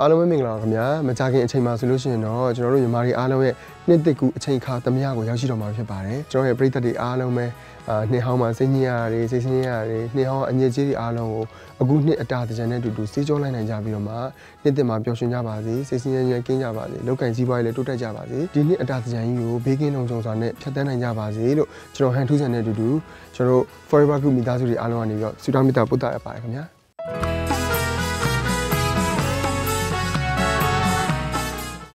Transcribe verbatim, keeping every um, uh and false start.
အားလုံးပဲမင်္ဂလာပါခင်ဗျာမကြာခင်အချိန်မှာဆိုလို့ရှိရင်တော့ကျွန်တော်တို့မြန်မာပြည်အားလုံးရဲ့နှစ်သိက္ခူအချိန်အခါသမယကိုရောက်ရှိတော်မှာဖြစ်ပါတယ်ကျွန်တော်ရဲ့ပရိသတ်တွေအားလုံးပဲနှစ်ဟောင်းမှာစိတ်ညစ်ရတာတွေစိတ်ဆင်းရဲရတာတွေနှစ်ဟောင်းအငြိကြီးတွေအားလုံးကိုအခုနှစ်အတာတကြံနဲ့တူတူစေးကြောလိုက်နိုင်ကြပြီးတော့မှနှစ်သစ်မှာပျော်ရွှင်ကြပါစေစိတ်ဆင်းရဲရကင်းကြပါစေလောကကြီးပွားရေးလည်းတိုးတက်ကြပါစေဒီနှစ်အတာတကြံကြီးကိုဘေးကင်းလုံခြုံစွာနဲ့ဖြတ်သန်းနိုင်ကြပါစေလို့ကျွန်တော်ဟန်ထူးဆန်နဲ့တူတူကျွန်တော် Forever Group မိသားစုတွေအားလုံးကနေပြီးတော့ဆုတောင်းမေတ္တာပို့သရပါတယ်ခင်ဗျာ